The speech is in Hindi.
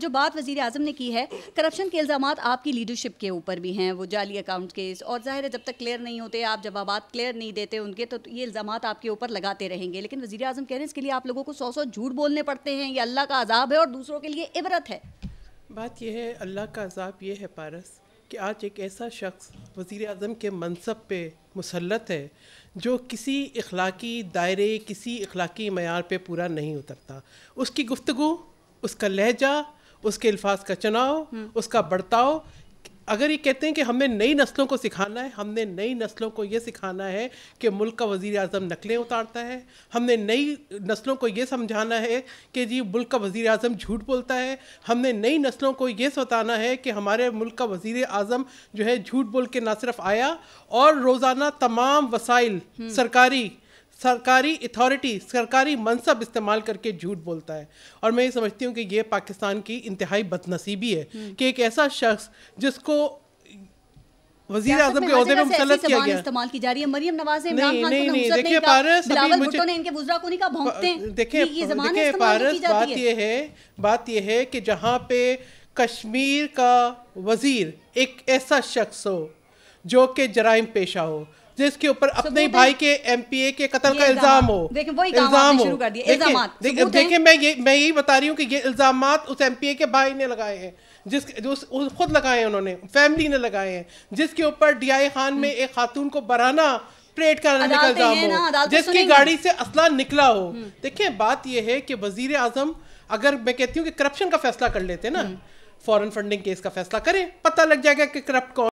जो बात वज़ीर आज़म ने की है, करप्शन के इल्ज़ाम आपकी लीडरशिप के ऊपर भी हैं, वो जाली अकाउंट केस, और ज़ाहिर है जब तक क्लियर नहीं होते, आप जवाबात क्लियर नहीं देते उनके, तो ये इल्ज़ाम आपके ऊपर लगाते रहेंगे। लेकिन वज़ीर आज़म कह रहे हैं इसके लिए आप लोगों को 100 झूठ बोलने पड़ते हैं, ये अल्लाह का अज़ाब है और दूसरों के लिए इबरत है। बात यह है, अल्लाह का अज़ाब ये है पारस कि आज एक ऐसा शख्स वज़ीर आज़म के मनसब पे मुसल्लत है जो किसी इखलाकी दायरे, किसी इखलाकी मयार पे पूरा नहीं उतरता। उसकी गुफ्तगू, उसका लहजा, उसके अल्फाज का चुनाव, उसका बर्ताव, अगर ये कहते हैं कि हमने नई नस्लों को सिखाना है, हमने नई नस्लों को ये सिखाना है कि मुल्क का वज़ीर आज़म नकलें उतारता है, हमने नई नस्लों को ये समझाना है कि जी मुल्क का वज़ीर आज़म झूठ बोलता है, हमने नई नस्लों को ये बताना है कि हमारे मुल्क का वज़ीर आज़म जो है झूठ बोल के ना सिर्फ आया और रोज़ाना तमाम वसाइल, सरकारी अथॉरिटी, सरकारी मनसब इस्तेमाल करके झूठ बोलता है। और मैं ये समझती हूँ कि ये पाकिस्तान की इंतहाई बदनसीबी है कि एक ऐसा शख्स जिसको वज़ीर आज़म के ओहदे में मुसल्लत किया गया, इस्तेमाल की जा रही है। मरियम नवाज़ ने, नहीं देखिए पारस, देखिए पारस, बात ये है कि जहाँ पे कश्मीर का वज़ीर एक ऐसा शख्स हो जो कि जराइम पेशा हो, जिसके ऊपर अपने ही भाई के MPA के कत्ल का इल्जाम हो, देखिए मैं यही बता रही हूँ कि ये इल्जाम उस MPA के भाई ने लगाए हैं, खुद लगाए हैं उन्होंने, फैमिली ने लगाए हैं, जिसके ऊपर DI खान में एक खातून को बराना परेड कराने का इल्जाम हो, जिसकी गाड़ी से असला निकला हो। देखिये बात यह है कि वजीर आजम, अगर मैं कहती हूँ कि करप्शन का फैसला कर लेते ना, फॉरेन फंडिंग केस का फैसला करें, पता लग जाएगा कि करप्ट